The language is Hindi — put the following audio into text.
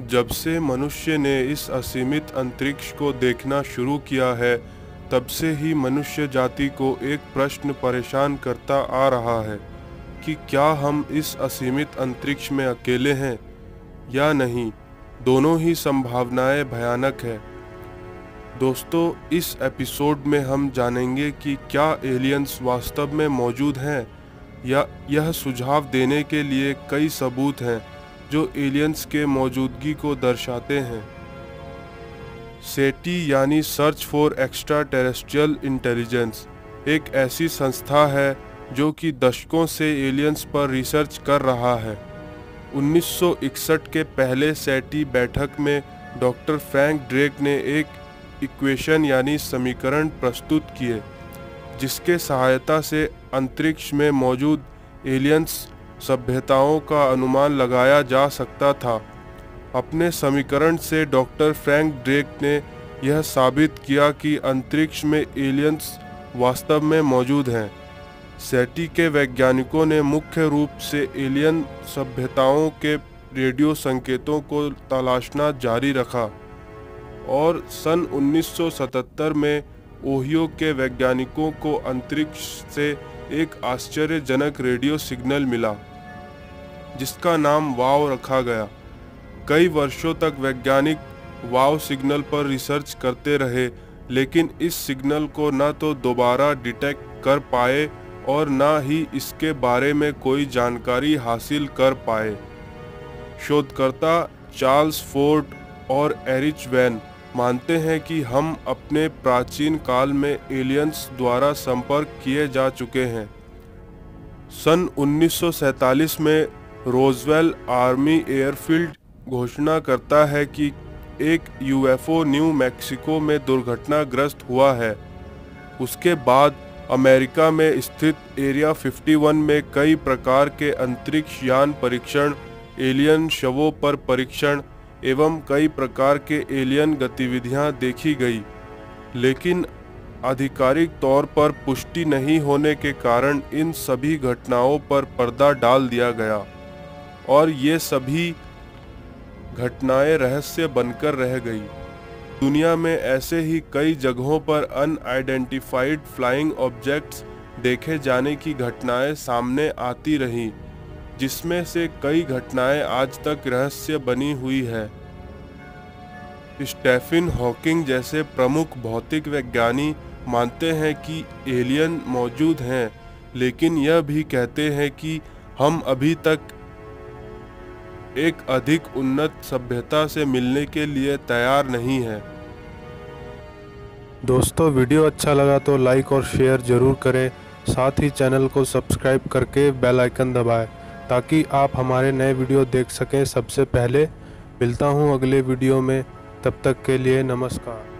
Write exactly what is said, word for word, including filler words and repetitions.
जब से मनुष्य ने इस असीमित अंतरिक्ष को देखना शुरू किया है, तब से ही मनुष्य जाति को एक प्रश्न परेशान करता आ रहा है कि क्या हम इस असीमित अंतरिक्ष में अकेले हैं या नहीं। दोनों ही संभावनाएं भयानक है। दोस्तों, इस एपिसोड में हम जानेंगे कि क्या एलियंस वास्तव में मौजूद हैं या यह सुझाव देने के लिए कई सबूत हैं जो एलियंस के मौजूदगी को दर्शाते हैं। सेटी यानी search for extraterrestrial intelligence एक ऐसी संस्था है जो कि दशकों से एलियंस पर रिसर्च कर रहा है। उन्नीस सौ इकसठ के पहले सेटी बैठक में डॉक्टर फ्रैंक ड्रेक ने एक इक्वेशन यानी समीकरण प्रस्तुत किए जिसके सहायता से अंतरिक्ष में मौजूद एलियंस सभ्यताओं का अनुमान लगाया जा सकता था। अपने समीकरण से डॉक्टर फ्रैंक ड्रेक ने यह साबित किया कि अंतरिक्ष में एलियंस वास्तव में मौजूद हैं। सेटी के वैज्ञानिकों ने मुख्य रूप से एलियन सभ्यताओं के रेडियो संकेतों को तलाशना जारी रखा और सन उन्नीस सौ सतहत्तर में ओहियो के वैज्ञानिकों को अंतरिक्ष से एक आश्चर्यजनक रेडियो सिग्नल मिला जिसका नाम वाव रखा गया। कई वर्षों तक वैज्ञानिक वाव सिग्नल पर रिसर्च करते रहे, लेकिन इस सिग्नल को न तो दोबारा डिटेक्ट कर पाए और न ही इसके बारे में कोई जानकारी हासिल कर पाए। शोधकर्ता चार्ल्स फोर्ट और एरिच वैन मानते हैं कि हम अपने प्राचीन काल में एलियंस द्वारा संपर्क किए जा चुके हैं। सन उन्नीस सौ सैंतालीस में रोजवेल आर्मी एयरफील्ड घोषणा करता है कि एक यूएफओ न्यू मैक्सिको में दुर्घटनाग्रस्त हुआ है। उसके बाद अमेरिका में स्थित एरिया इक्यावन में कई प्रकार के अंतरिक्ष यान परीक्षण, एलियन शवों पर परीक्षण एवं कई प्रकार के एलियन गतिविधियां देखी गई, लेकिन आधिकारिक तौर पर पुष्टि नहीं होने के कारण इन सभी घटनाओं पर पर्दा डाल दिया गया और ये सभी घटनाएं रहस्य बनकर रह गई। दुनिया में ऐसे ही कई जगहों पर अनआइडेंटिफाइड फ्लाइंग ऑब्जेक्ट्स देखे जाने की घटनाएं सामने आती रहीं, जिसमें से कई घटनाएं आज तक रहस्य बनी हुई है। स्टीफन हॉकिंग जैसे प्रमुख भौतिक वैज्ञानी मानते हैं कि एलियन मौजूद हैं, लेकिन यह भी कहते हैं कि हम अभी तक एक अधिक उन्नत सभ्यता से मिलने के लिए तैयार नहीं है। दोस्तों, वीडियो अच्छा लगा तो लाइक और शेयर जरूर करें, साथ ही चैनल को सब्सक्राइब करके बेल आइकन दबाएं ताकि आप हमारे नए वीडियो देख सकें सबसे पहले। मिलता हूं अगले वीडियो में, तब तक के लिए नमस्कार।